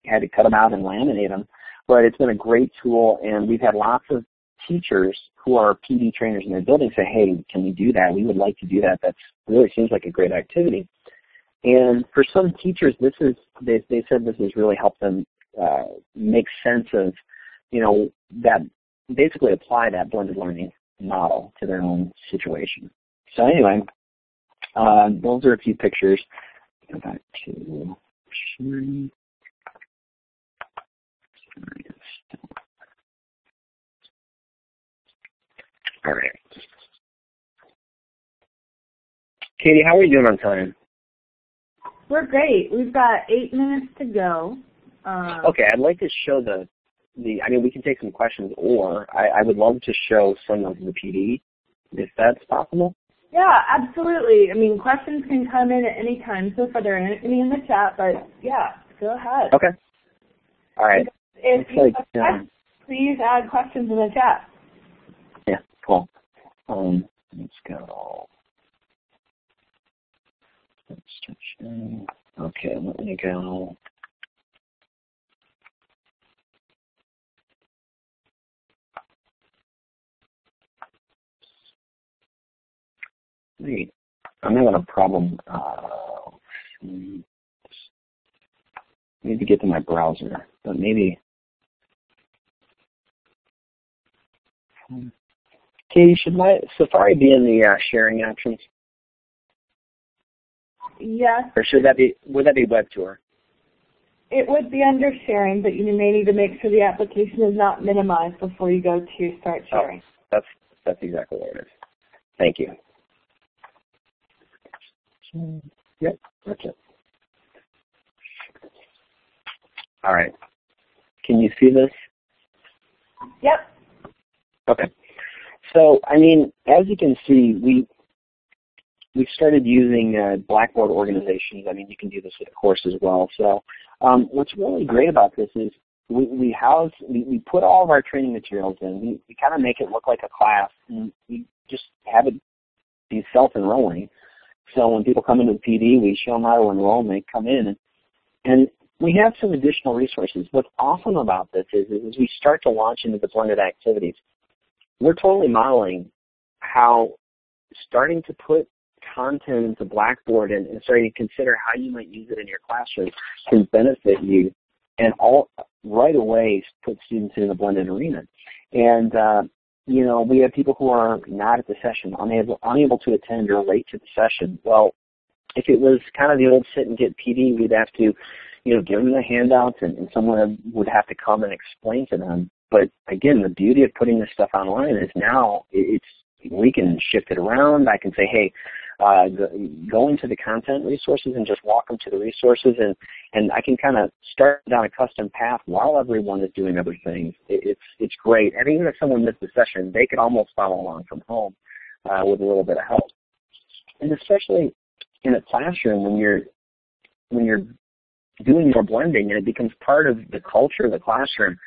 had to cut them out and laminate them, but it's been a great tool, and we've had lots of teachers who are PD trainers in their building say, hey, can we do that? We would like to do that. That really seems like a great activity. And for some teachers, this is, they said this has really helped them make sense of, you know, that basically apply that blended learning model to their own situation. So anyway, those are a few pictures. Go back to sharing. All right. Katie, how are we doing on time? We're great. We've got 8 minutes to go. Okay, I'd like to show the I mean, we can take some questions, or I would love to show some of the PD, if that's possible. Yeah, absolutely. I mean, questions can come in at any time, so if there are any in the chat, but yeah, go ahead. Okay. All right. If you have questions, please add questions in the chat. Yeah, cool. Let's go. Okay, let me go. Wait, I'm having a problem. I need to get to my browser, but maybe. Katie, should my Safari be in the sharing options? Yes. Or should that be, would that be web tour? It would be under sharing, but you may need to make sure the application is not minimized before you go to start sharing. Oh, that's exactly what it is. Thank you. Yep, that's it. All right. Can you see this? Yep. Okay. So, I mean, as you can see, we've started using Blackboard organizations. I mean, you can do this with a course as well. So what's really great about this is we put all of our training materials in. We kind of make it look like a class, and we just have it be self-enrolling. So when people come into the PD, we show them how to enroll, and they come in. And we have some additional resources. What's awesome about this is we start to launch into the blended activities. We're totally modeling how starting to put content into Blackboard and starting to consider how you might use it in your classroom can benefit you, and all right away put students in the blended arena. And you know, we have people who are not at the session, unable to attend or late to the session. Well, if it was kind of the old sit and get PD, we'd have to, you know, give them the handouts, and someone would have to come and explain to them. But again, the beauty of putting this stuff online is now we can shift it around. I can say, hey, go into the content resources and just walk them to the resources, and I can kind of start down a custom path while everyone is doing other things. It's great. And even if someone missed a session, they could almost follow along from home with a little bit of help. And especially in a classroom, when you're doing more blending and it becomes part of the culture of the classroom,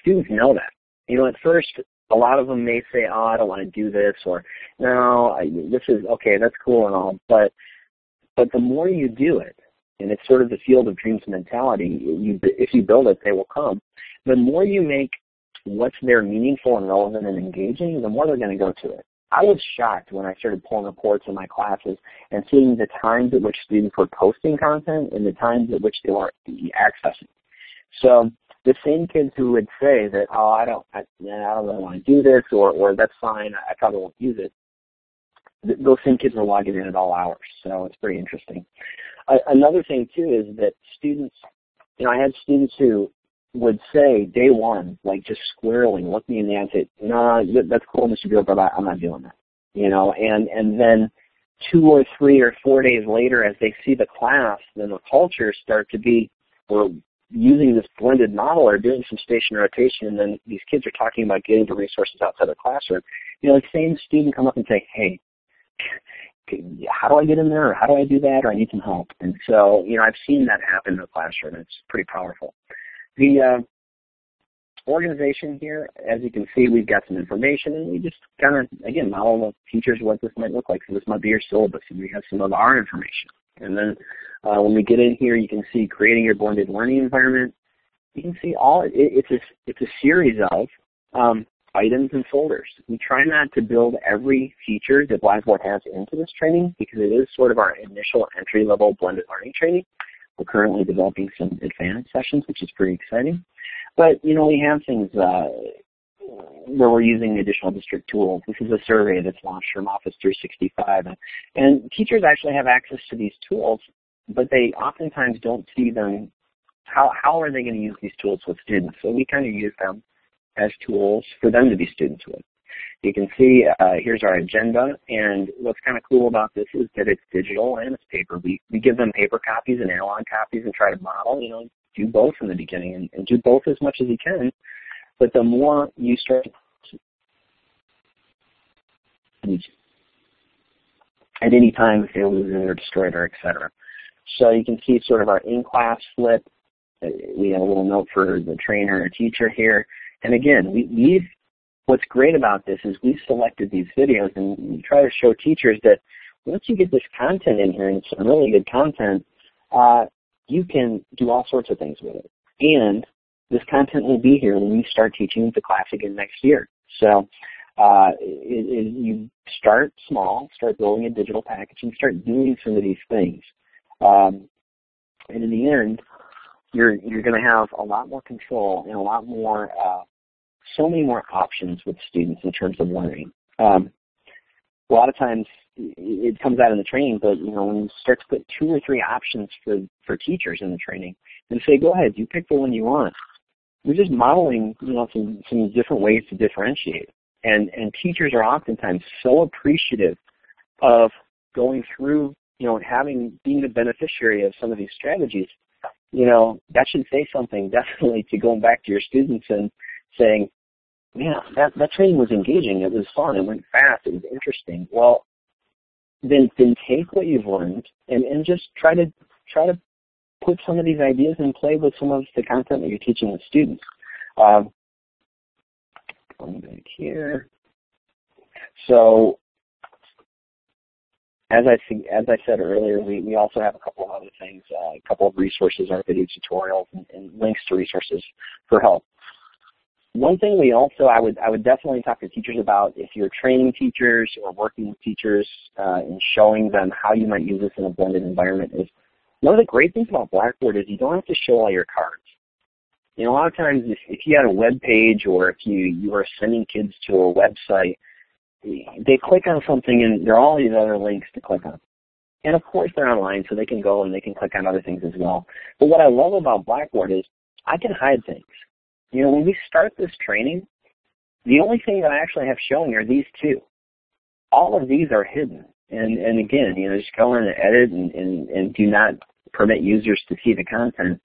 students know that. You know, at first, a lot of them may say, oh, I don't want to do this, or no, this is okay, that's cool and all. But the more you do it, and it's sort of the field of dreams mentality, if you build it, they will come. The more you make what's there meaningful and relevant and engaging, the more they're going to go to it. I was shocked when I started pulling reports in my classes and seeing the times at which students were posting content and the times at which they were accessing. So the same kids who would say that, oh, I don't really want to do this, or that's fine, I probably won't use it, those same kids are logging in at all hours. So it's pretty interesting. Another thing, too, is that students, you know, I had students who would say day one, like just squarely look me in the eye and say, no, that's cool, Mr. Beal, but I'm not doing that. You know, and then 2 or 3 or 4 days later, as they see the class, then the culture start to be, or using this blended model or doing some station rotation, and then these kids are talking about getting the resources outside the classroom. You know, the same student come up and say, hey, how do I get in there, or how do I do that, or I need some help. And so, you know, I've seen that happen in the classroom. It's pretty powerful. The organization here, as you can see, we've got some information, and we just kind of, again, model the teachers what this might look like. So this might be your syllabus, and we have some of our information. And then when we get in here, you can see creating your blended learning environment. You can see all it's a series of items and folders. We try not to build every feature that Blackboard has into this training because it is sort of our initial entry-level blended learning training. We're currently developing some advanced sessions, which is pretty exciting. But, you know, we have things where we're using additional district tools. This is a survey that's launched from Office 365. And teachers actually have access to these tools, but they oftentimes don't see them. How are they going to use these tools with students? So we kind of use them as tools for them to be students with. You can see here's our agenda, and what's kind of cool about this is that it's digital and it's paper. We give them paper copies and analog copies and try to model, you know, do both in the beginning and do both as much as you can. But the more you start at any time if they lose it or destroyed or etc. So you can see sort of our in-class flip. We have a little note for the trainer or teacher here. And again, what's great about this is we've selected these videos and we try to show teachers that once you get this content in here, and it's some really good content, you can do all sorts of things with it. And this content will be here when we start teaching the class again next year. So you start small, start building a digital package, and start doing some of these things. And in the end, you're going to have a lot more control and a lot more, so many more options with students in terms of learning. A lot of times it comes out in the training, but you know, when you start to put 2 or 3 options for teachers in the training and say, go ahead, you pick the one you want. We're just modeling, you know, some different ways to differentiate. And teachers are oftentimes so appreciative of going through, you know, and being the beneficiary of some of these strategies. You know, that should say something definitely to going back to your students and saying, man, that training was engaging, it was fun, it went fast, it was interesting. Well, then take what you've learned and just try to put some of these ideas in play with some of the content that you're teaching the students. Going back here. So as I said earlier, we also have a couple of other things, a couple of resources, our video tutorials, and links to resources for help. One thing we also, I would definitely talk to teachers about if you're training teachers or working with teachers and showing them how you might use this in a blended environment is one of the great things about Blackboard is you don't have to show all your cards. You know, a lot of times if you had a web page or if you are sending kids to a website, they click on something and there are all these other links to click on. And of course they're online, so they can go and they can click on other things as well. But what I love about Blackboard is I can hide things. You know, when we start this training, the only thing that I actually have shown are these two. All of these are hidden. And again, you know, just go in and edit and do not permit users to see the content.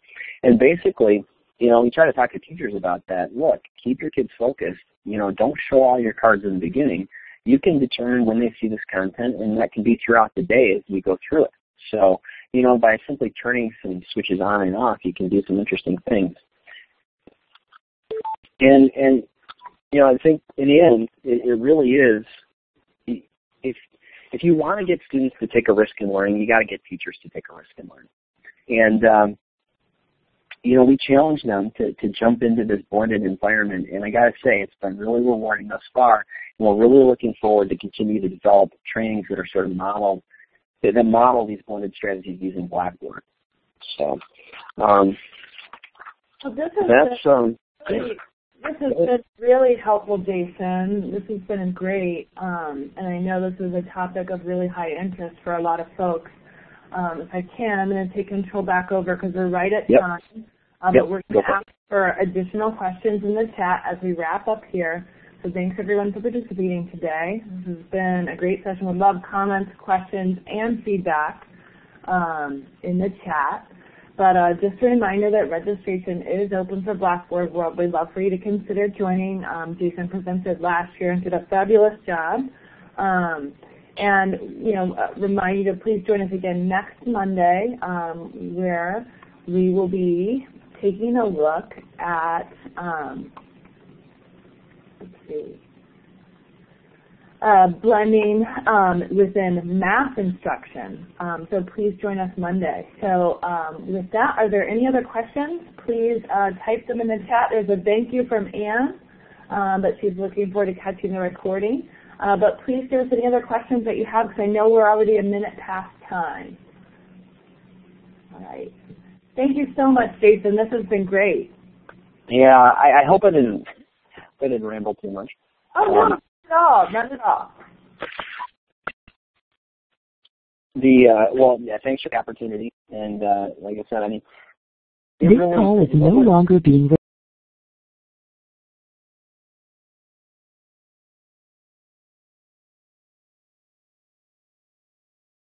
And basically, you know, we try to talk to teachers about that. Look, keep your kids focused. You know, don't show all your cards in the beginning. You can determine when they see this content, and that can be throughout the day as we go through it. So, you know, by simply turning some switches on and off, you can do some interesting things. And you know, I think in the end, it really is, if you want to get students to take a risk in learning, you got to get teachers to take a risk in learning. And, you know, we challenge them to jump into this blended environment. And I got to say, it's been really rewarding thus far. And we're really looking forward to continue to develop trainings that are sort of modeled, that model these blended strategies using Blackboard. So, this has been really helpful, Jason. This has been great, and I know this is a topic of really high interest for a lot of folks. If I can, I'm going to take control back over because we're right at time. But we're going to ask for additional questions in the chat as we wrap up here. So thanks, everyone, for participating today. This has been a great session. We love comments, questions, and feedback in the chat. But just a reminder that registration is open for Blackboard World. We'd love for you to consider joining. Jason presented last year and did a fabulous job. And, you know, remind you to please join us again next Monday, where we will be taking a look at, blending within math instruction. So please join us Monday. So with that, are there any other questions? Please type them in the chat. There's a thank you from Anne, but she's looking forward to catching the recording. But please give us any other questions that you have, because I know we're already a minute past time. All right. Thank you so much, Jason. This has been great. Yeah, I hope I didn't ramble too much. Oh, no. No, not at all. The well, yeah. Thanks for the opportunity, and like I said, I mean, this call is no longer being.